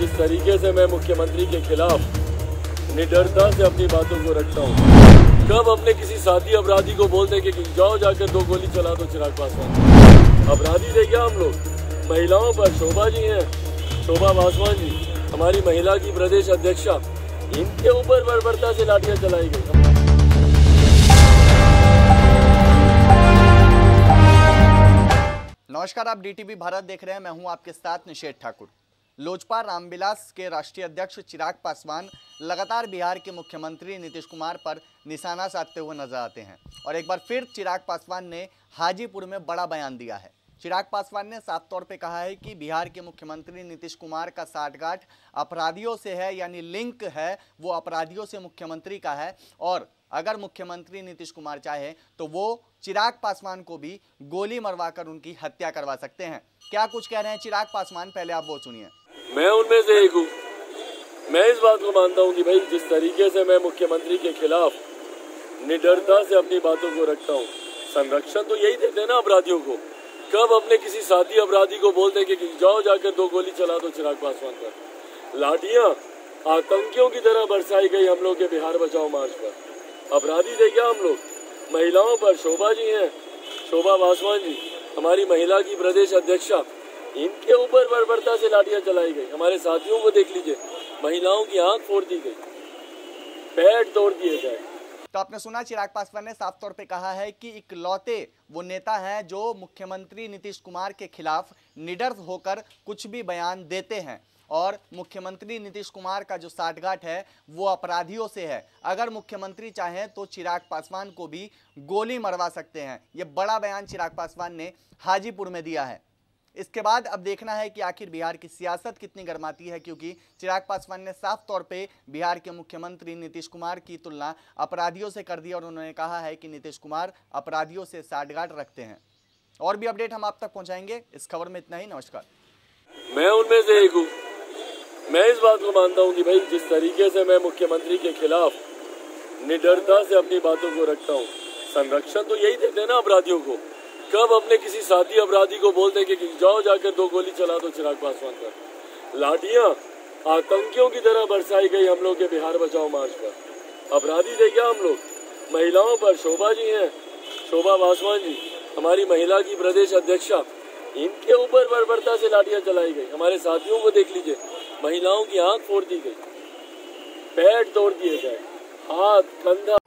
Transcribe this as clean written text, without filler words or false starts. जिस तरीके से मैं मुख्यमंत्री के खिलाफ निडरता से अपनी बातों को रखता हूँ, कब अपने किसी साथी अपराधी को बोल दे कि जाओ जाकर दो गोली चला दो चिराग पासवान। अपराधी थे क्या हम लोग? महिलाओं पर शोभा जी हैं, शोभा पासवान जी, हमारी महिला की प्रदेश अध्यक्षा, इनके ऊपर बर्बरता से लाठियां चलाई गई। नमस्कार, आप डीटीवी भारत देख रहे हैं, मैं हूं आपके साथ निशेद ठाकुर। लोजपा रामविलास के राष्ट्रीय अध्यक्ष चिराग पासवान लगातार बिहार के मुख्यमंत्री नीतीश कुमार पर निशाना साधते हुए नजर आते हैं और एक बार फिर चिराग पासवान ने हाजीपुर में बड़ा बयान दिया है। चिराग पासवान ने साफ तौर पे कहा है कि बिहार के मुख्यमंत्री नीतीश कुमार का साठगांठ अपराधियों से है, यानी लिंक है वो अपराधियों से मुख्यमंत्री का है, और अगर मुख्यमंत्री नीतीश कुमार चाहे तो वो चिराग पासवान को भी गोली मरवाकर उनकी हत्या करवा सकते हैं। क्या कुछ कह रहे हैं चिराग पासवान, पहले आप वो सुनिए। मैं उनमें से एक हूँ, मैं इस बात को मानता हूँ कि भाई जिस तरीके से मैं मुख्यमंत्री के खिलाफ निडरता से अपनी बातों को रखता हूँ, संरक्षण तो यही देते हैं ना अपराधियों को। कब अपने किसी साथी अपराधी को बोलते कि जाओ जाकर दो गोली चला दो चिराग पासवान पर। लाठियां आतंकियों की तरह बरसाई गई हम लोग के बिहार बचाओ मार्च पर। अपराधी थे क्या हम लोग? महिलाओं पर शोभा जी हैं, शोभा पासवान जी, हमारी महिला की प्रदेश अध्यक्षा, इनके ऊपर बर्बरता से लाठियां चलाई गई। हमारे साथियों को देख लीजिए, महिलाओं की आंख फोड़ दी गई, पैर तोड़ दिए गए। तो आपने सुना, चिराग पासवान ने साफ तौर पे कहा है कि इकलौते वो नेता हैं जो मुख्यमंत्री नीतीश कुमार के खिलाफ निडर होकर कुछ भी बयान देते हैं और मुख्यमंत्री नीतीश कुमार का जो साठगांठ है वो अपराधियों से है, अगर मुख्यमंत्री चाहें तो चिराग पासवान को भी गोली मरवा सकते हैं। ये बड़ा बयान चिराग पासवान ने हाजीपुर में दिया है। इसके बाद अब देखना है कि आखिर बिहार की सियासत कितनी गर्माती है, क्योंकि चिराग पासवान ने साफ तौर पे बिहार के मुख्यमंत्री नीतीश कुमार की तुलना अपराधियों से कर दी और उन्होंने कहा है कि नीतीश कुमार अपराधियों से साठगांठ रखते हैं। और भी अपडेट हम आप तक पहुंचाएंगे। इस खबर में इतना ही, नमस्कार। मैं उनमें से एक हूँ, मैं इस बात को मानता हूँ कि भाई जिस तरीके से मैं मुख्यमंत्री के खिलाफ निडरता से अपनी बातों को रखता हूँ, संरक्षण तो यही देते हैं ना अपराधियों को। कब अपने किसी साथी अपराधी को बोलते कि जाओ जाकर दो गोली चला दो चिराग पासवान पर। लाठियां आतंकियों की तरह बरसाई गई हम लोग के बिहार बचाओ मार्च पर। अपराधी थे क्या हम लोग? महिलाओं पर शोभा जी हैं, शोभा पासवान जी, हमारी महिला की प्रदेश अध्यक्षा, इनके ऊपर बर्बरता से लाठियां चलाई गई। हमारे साथियों को देख लीजिए, महिलाओं की आंख फोड़ दी गई, पैर तोड़ दिए गए, हाथ कंधा।